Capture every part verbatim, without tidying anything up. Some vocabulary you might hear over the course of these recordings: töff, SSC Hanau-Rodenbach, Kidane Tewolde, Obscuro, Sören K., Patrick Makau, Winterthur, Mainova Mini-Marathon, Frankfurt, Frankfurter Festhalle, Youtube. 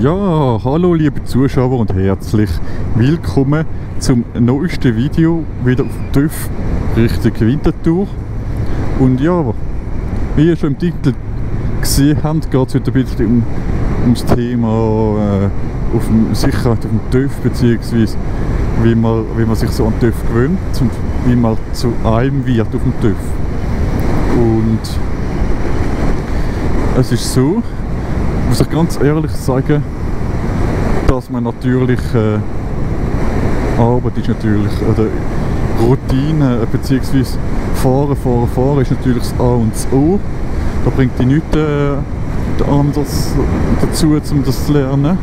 Ja, hallo liebe Zuschauer und herzlich willkommen zum neuesten Video wieder auf töff Richtung Winterthur. Und ja, wie ihr schon im Titel gesehen habt, geht es heute ein bisschen um, um das Thema äh, auf dem Sicherheit auf dem töff, beziehungsweise wie man, wie man sich so an töff gewöhnt und wie man zu einem wird auf dem töff. Und es ist so, muss ich ganz ehrlich sagen, dass man natürlich äh, Arbeit ist natürlich, oder Routine bzw. Fahren, Fahren, Fahren ist natürlich das A und das O. Da bringt die nichts äh, anders dazu, um das zu lernen.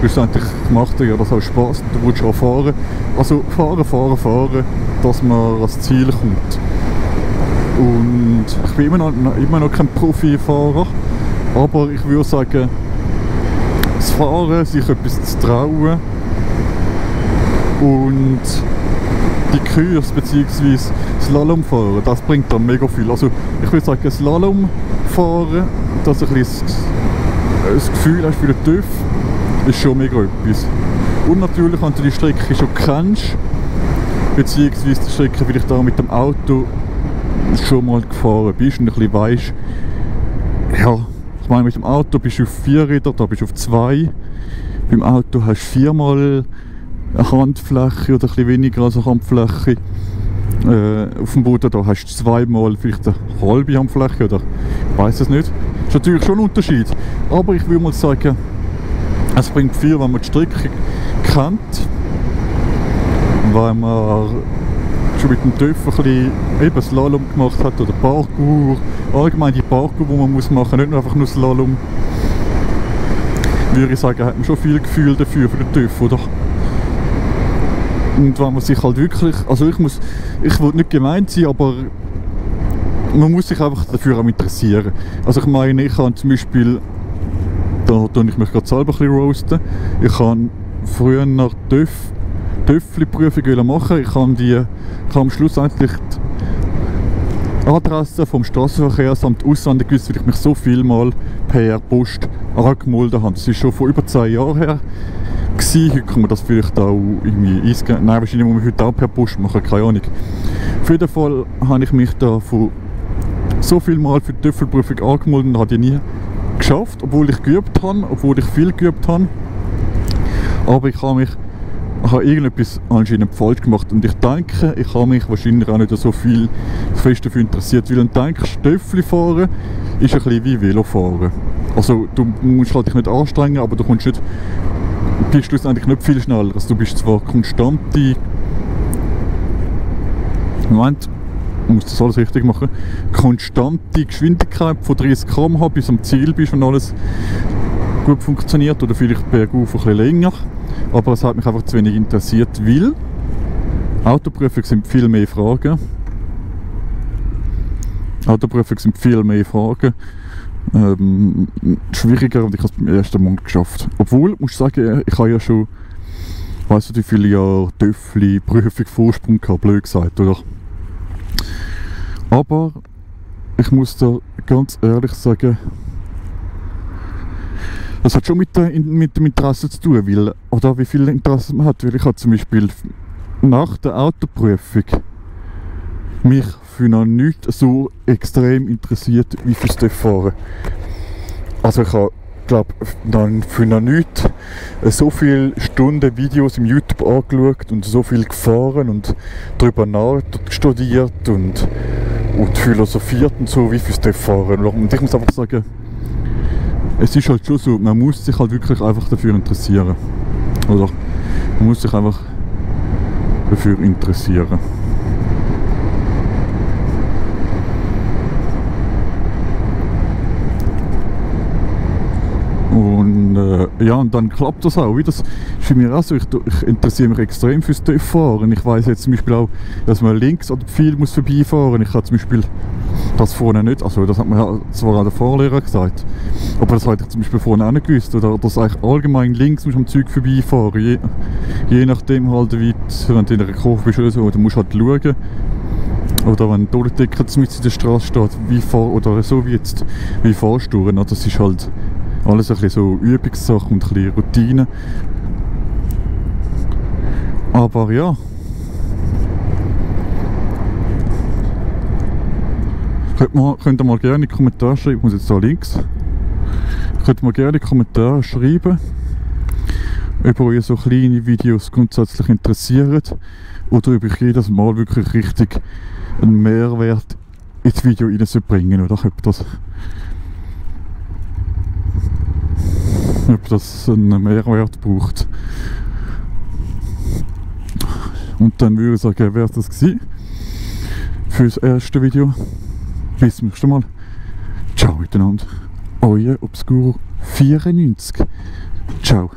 Schlussendlich macht ja das auch Spaß, du willst auch fahren. Also fahren, fahren, fahren, dass man ans Ziel kommt. Und ich bin immer noch, immer noch kein Profifahrer. Aber ich würde sagen, das Fahren, sich etwas zu trauen und die Kurs bzw. Slalomfahren, das bringt dann mega viel. Also ich würde sagen, Slalomfahren, dass du ein bisschen das Gefühl hast für den töff, ist schon mega etwas. Und natürlich, wenn du die Strecke schon kennst, bzw. die Strecke vielleicht auch mit dem Auto schon mal gefahren bist und ein bisschen weißt, ja, ich meine, mit dem Auto bist du auf vier Räder, da bist du auf zwei. Beim Auto hast du viermal eine Handfläche oder ein bisschen weniger als eine Handfläche. Äh, auf dem Boden da hast du zweimal vielleicht eine halbe Handfläche oder ich weiß es nicht. Das ist natürlich schon ein Unterschied. Aber ich würde mal sagen, es bringt viel, wenn man die Strecke kennt. Weil man schon mit dem töff ein bisschen eben Slalom gemacht hat oder Parkour, allgemein die Parkour, die man muss machen, nicht nur einfach nur Slalom, würde ich sagen, hat man schon viel Gefühl dafür für den töff, oder? Und wenn man sich halt wirklich, also ich muss, ich will nicht gemeint sein, aber man muss sich einfach dafür auch interessieren. Also ich meine, ich kann zum Beispiel, da tue ich mich gerade selber ein bisschen roasten, ich kann früher nach töff Töffli-Prüfung machen. Ich habe die, ich habe schlussendlich die Adresse vom Straßenverkehrsamt auswendig gewusst, weil ich mich so viel mal per Post angemeldet habe. Das ist schon vor über zehn Jahren her gewesen. Heute kann man das vielleicht auch irgendwie eingeben. Nein, wahrscheinlich muss man heute auch per Post machen, keine Ahnung. Auf jeden Fall habe ich mich da von so viel mal für die Töffli-Prüfung angemeldet und habe die nie geschafft, obwohl ich geübt habe, obwohl ich viel geübt habe. Aber ich habe mich Ich habe irgendetwas anscheinend falsch gemacht und ich denke, ich habe mich wahrscheinlich auch nicht so viel fest dafür interessiert, weil dann denkst du, Töffli fahren ist ein bisschen wie Velofahren. Also du musst halt dich nicht anstrengen, aber du kommst nicht, bist schlussendlich nicht viel schneller. Also, du bist zwar konstante, Moment, ich muss das alles richtig machen, konstante Geschwindigkeit von dreißig Kilometer pro Stunde bis am Ziel bist und alles gut funktioniert oder vielleicht bergauf ein bisschen länger. Aber es hat mich einfach zu wenig interessiert, weil Autoprüfungen sind viel mehr Fragen. Autoprüfungen sind viel mehr Fragen. Ähm, schwieriger, und ich habe es beim ersten Mal geschafft. Obwohl, muss ich sagen, ich habe ja schon, weißt du, wie viele Jahre Töffli, Prüfung, Vorsprung gehabt, blöd gesagt, oder? Aber ich muss da ganz ehrlich sagen, das hat schon mit, der, mit dem Interesse zu tun, weil, oder wie viel Interesse man hat, weil ich habe zum Beispiel nach der Autoprüfung mich für noch nicht so extrem interessiert wie fürs Töff-Fahren. Also ich habe, glaube ich, für noch nicht so viele Stunden Videos im YouTube angeschaut und so viel gefahren und darüber nachstudiert und, und philosophiert und so wie fürs Töff-Fahren. Und ich muss einfach sagen, es ist halt schon so, man muss sich halt wirklich einfach dafür interessieren. Oder man muss sich einfach dafür interessieren. Und äh, ja, und dann klappt das auch. Wie das ist für mich auch so, ich, ich interessiere mich extrem fürs Töff-Fahren. Ich weiß jetzt zum Beispiel auch, dass man links an der Pfeil muss vorbeifahren. Ich habe zum Beispiel das vorne nicht, also das hat mir zwar auch der Fahrlehrer gesagt, aber das hätte ich zum Beispiel vorne auch nicht gewusst, oder dass eigentlich allgemein links musst du am Zeug vorbeifahren, je, je nachdem halt wie du, wenn du in einer Kurve bist oder so, oder musst halt schauen, oder wenn die Decke mitten in der Straße steht, wie fahr, oder so wie jetzt, wie fahrst du, das ist halt Alles ein bisschen so Übungssachen und ein bisschen Routine. Aber ja. Könnt ihr, könnt ihr mal gerne in die Kommentare schreiben, ich muss jetzt da links. Könnt ihr mal gerne in die Kommentare schreiben, ob euch so kleine Videos grundsätzlich interessieren oder ob ich jedes Mal wirklich richtig einen Mehrwert ins Video reinbringen oder ob das, ob das einen Mehrwert braucht. Und dann würde ich sagen, wäre das gewesen für das erste Video. Bis zum nächsten Mal. Ciao miteinander. Euer Obscuro vierundneunzig. Ciao.